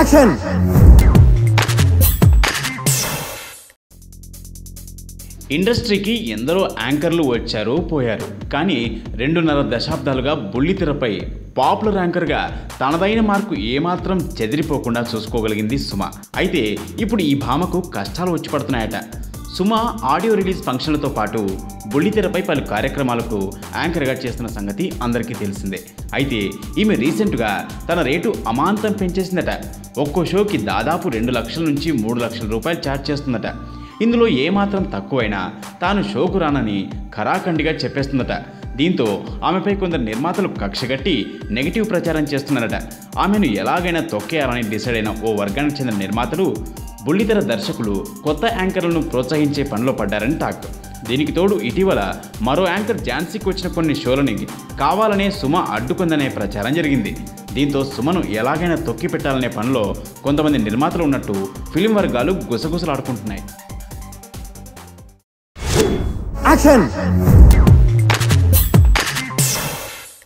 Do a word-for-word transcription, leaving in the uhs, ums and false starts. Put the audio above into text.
اكشن. ఇండస్ట్రీకి ఎందరో యాంకర్లు వచ్చారు పోయారు, కానీ రెండున్నర దశాబ్దాలుగా బుల్లితెరపై పాపులర్ యాంకర్గా తనదైన మార్కు ఏమాత్రం చెదిరిపోకుండా చూసుకోగలిగింది సుమ. అయితే ఇప్పుడు ఈ భామకు కష్టాలు వచ్చి పడుతున్నాయట. సుమ ఆడియో రిలీజ్ ఫంక్షన్లతో పాటు బుల్లితెరపై పలు కార్యక్రమాలకు యాంకర్గా చేస్తున్న సంగతి అందరికీ తెలిసిందే. అయితే ఈమె రీసెంట్గా తన రేటు అమాంతం పెంచేసిందట. ఒక్కో షోకి దాదాపు రెండు లక్షల నుంచి మూడు లక్షల రూపాయలు ఛార్జ్ చేస్తుందట. ఇందులో ఏమాత్రం తక్కువైనా తాను షోకు రానని ఖరాఖండిగా చెప్పేస్తుందట. దీంతో ఆమెపై కొందరు నిర్మాతలు కక్షగట్టి నెగిటివ్ ప్రచారం చేస్తున్నారట. ఆమెను ఎలాగైనా తొక్కేయాలని డిసైడ్ అయిన ఓ వర్గానికి చెందిన నిర్మాతలు బుల్లితెర దర్శకులు కొత్త యాంకర్లను ప్రోత్సహించే పనిలో పడ్డారని టాక్. దీనికి తోడు ఇటీవల మరో యాంకర్ ఝాన్సీకి వచ్చిన కొన్ని షోలని కావాలనే సుమ అడ్డుకుందనే ప్రచారం జరిగింది. దీంతో సుమను ఎలాగైనా తొక్కి పెట్టాలనే పనిలో కొంతమంది నిర్మాతలు ఉన్నట్టు ఫిలిం వర్గాలు గుసగుసలాడుకుంటున్నాయి.